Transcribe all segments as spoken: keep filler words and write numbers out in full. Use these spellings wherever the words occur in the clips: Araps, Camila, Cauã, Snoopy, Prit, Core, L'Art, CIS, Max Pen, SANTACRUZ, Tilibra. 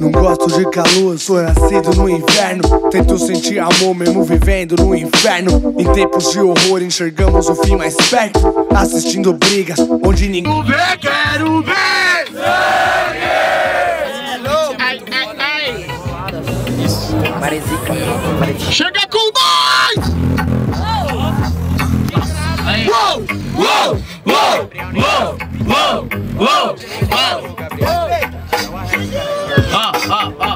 Não gosto de calor, sou nascido no inverno. Tento sentir amor mesmo vivendo no inferno. Em tempos de horror enxergamos o fim mais perto, assistindo brigas onde ninguém não vê, quero ver sangue. Ai, ai, ai. Chega com nós! Uou, uou, uou, uou, uou, uou, ó, ó, ó.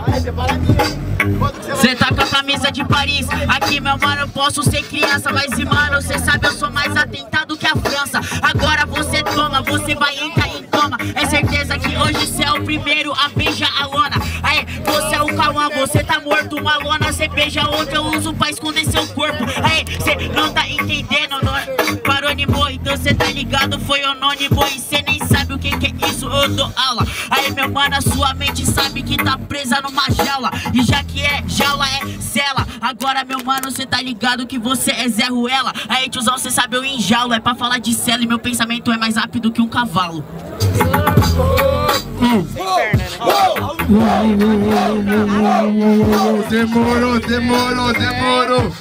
Cê tá com a camisa de Paris. Aqui, meu mano, eu posso ser criança, mas, mano, cê sabe, eu sou mais atentado que a França. Agora você toma, você vai entrar em coma. É certeza que hoje cê é o primeiro a beijar a lona. Aê, você é o Cauã, você tá morto. Uma lona, cê beija outra, eu uso pra esconder seu corpo. Aê, cê não tá entendendo, não. Parônimo, então cê tá ligado, foi anônimo e cê nem sabe o que que é isso, eu dou aula. Aê, meu mano, a sua mente sabe que tá presa numa jaula. E já que é jaula, é cela. Agora, meu mano, cê tá ligado que você é Zé Ruela. Aê, tiozão, cê sabe, eu enjaula. É pra falar de cela e meu pensamento é mais rápido que um cavalo. Demorou, demorou, demorou.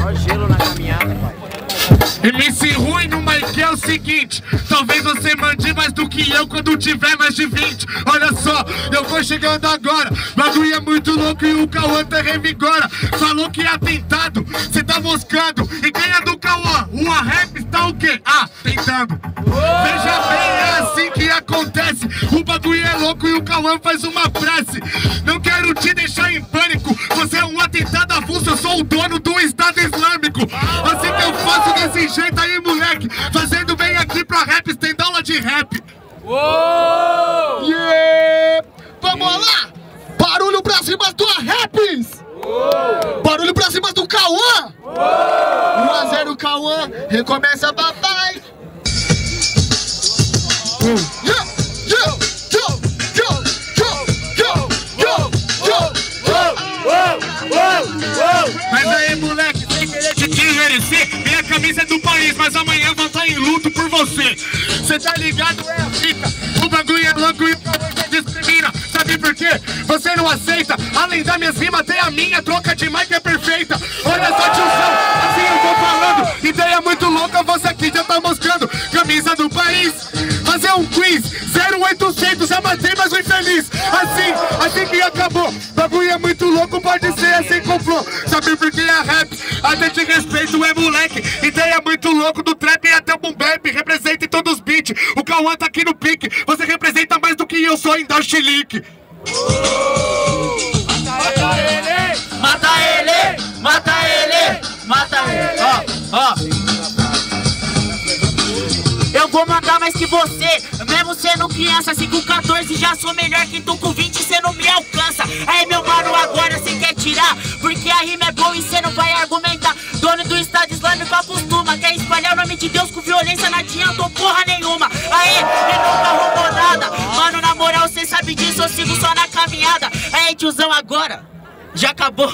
Só gelo na caminhada, pai. M C ruim no Mike é o seguinte: talvez você mande mais do que eu quando tiver mais de vinte. Olha só, eu vou chegando agora. Bagulho é muito louco e o Cauã tá revigora. Falou que é atentado, cê tá moscando. E quem é do Cauã? O Araps tá o quê? Ah, tentando. Veja bem, é assim que acontece. O bagulho é louco e o Cauã faz uma prece. Não quero te deixar em pânico. Você é um atentado avulso, eu sou o dono do Estado Islâmico. Assim que eu faço desse jeito aí, moleque. Fazendo bem aqui pra Araps, tem aula de rap. Uou! Yeah! Vamos lá! Barulho pra cima do Araps! Uou! Barulho pra cima do Cauã! um a zero Cauã, recomeça papai! Uh. Yeah! Mas aí, moleque, sem querer te desmerecer, minha camisa é do país, mas amanhã vou estar em luto por você. Cê tá ligado, é a fita. O bagulho é louco e o Cauã já discrimina. Sabe por quê? Você não aceita. Além da minha rima, tem a minha troca de mic é perfeita. Olha só, tiozão, assim eu tô falando. Ideia muito louca, você aqui já tá mostrando. Camisa do país, fazer um quiz. zero oitocentos, já matei, mas o infeliz. Assim, assim que acabou. Bagulho é muito louco, pode ser assim comprou. Sabe por que é Araps? Até te respeito, é moleque. Ideia muito louco do trap e até o boom bap. Representa em todos os beats. O Cauã tá aqui no pique. Você representa mais do que eu só em dar chilique. Mata ele! Mata ele! Mata ele! Mata ele! Ó, ó! Eu vou mandar mais que você. Mesmo sendo criança, cinco, quatorze, já sou melhor que tu com vinte, cê não me alcança. Aí, meu mano, agora cê quer tirar, porque a rima é boa e cê não vai argumentar. Dono do Estado Islâmico acostuma, quer espalhar o nome de Deus com violência, não adiantou porra nenhuma. Aí, ele nunca roubou nada. Mano, na moral, cê sabe disso, eu sigo só na caminhada. Aí, tiozão, agora já acabou.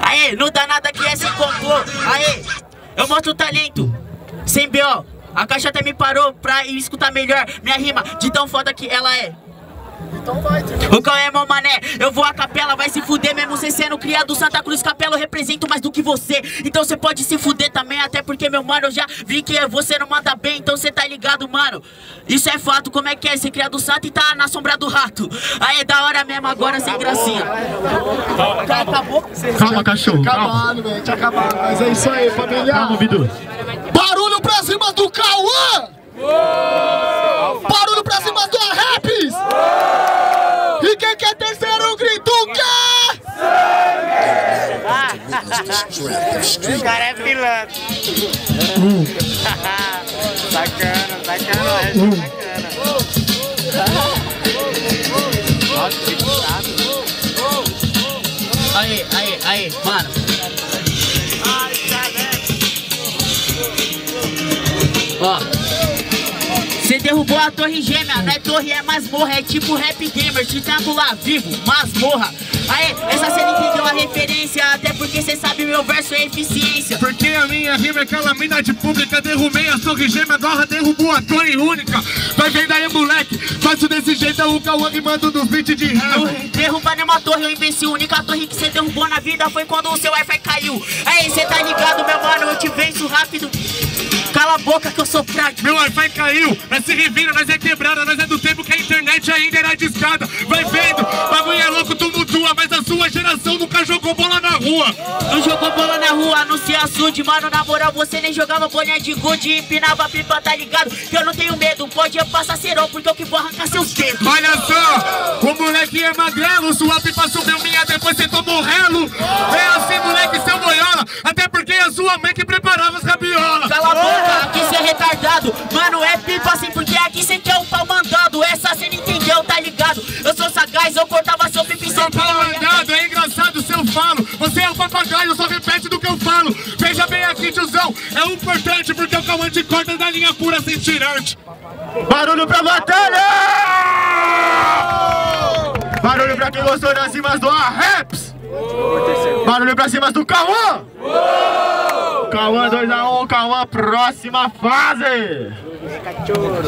Aê, não dá nada que essa comprou. Aê, eu mostro o talento, sem B O. A caixa até me parou pra ir escutar melhor minha rima, de tão foda que ela é. Então vai, o Cauã é meu mané, eu vou à capela, vai se fuder mesmo cê sendo criado Santa Cruz Capela, eu represento mais do que você. Então cê pode se fuder também, até porque, meu mano, eu já vi que você não manda bem. Então cê tá ligado, mano, isso é fato, como é que é? Cê criado santo e tá na sombra do rato. Aí da hora mesmo, agora sem gracinha. Calma, calma, acabou? Calma, cachorro, calma. Acabado, acabado, mas é isso aí, família. Calma, Bidu. Barulho pra cima do Cauã! Barulho pra cima do Araps! E quem quer terceiro grito quê? Sangue! O cara é pilantra. Sacana, sacana, sacana. Nossa, que chato. Aí, aí, aí, mano. Ó, cê derrubou a torre gêmea, na torre é masmorra, é tipo rap gamer, te trago lá vivo, masmorra. Aê, essa cena entendeu a referência, até porque cê sabe meu verso é eficiência. Porque a minha rima é calamidade pública, derrubei a torre gêmea, agora derrubou a torre única. Vai vendo aí, moleque, faço desse jeito, é o Cauã que manda dos beats de rap. Derrubar nenhuma torre, eu imbecil. Única torre que cê derrubou na vida foi quando o seu Wi-Fi caiu. Aí, cê tá ligado, meu mano, eu te venço rápido. Cala a boca que eu sou prático. Meu Wi-Fi caiu, nós se revira, nós é quebrada. Nós é do tempo que a internet ainda era discada. Vai vendo, bagulho é louco, tumultua. Mas a sua geração nunca jogou bola na rua. Não jogou bola na rua, não se assude, mano. Na moral, você nem jogava bolinha de gude e empinava pipa, tá ligado? Eu não tenho medo, pode eu passar cerol, porque eu que vou arrancar seus dedos. Olha só, o moleque é magrelo. Sua pipa subiu minha, depois você tomou relo. É assim, moleque, seu boiola. Até porque a sua mãe que preparava as rabiolas. Cala a boca, aqui cê é retardado, mano, é pipa assim, porque aqui cê quer um pau mandado. Essa cê não entendeu, tá ligado? Eu sou sagaz, eu cortava seu pipi sem pau mandado, é engraçado o seu falo. Você é um papagaio, só repete do que eu falo. Veja bem aqui, tiozão, é importante, porque o Cauã te corta da linha pura sem tirante. Barulho pra batalha! Barulho pra quem gostou das rimas do Araps! Barulho pra cima do Cauã! Cauã dois a um, Cauã, próxima fase!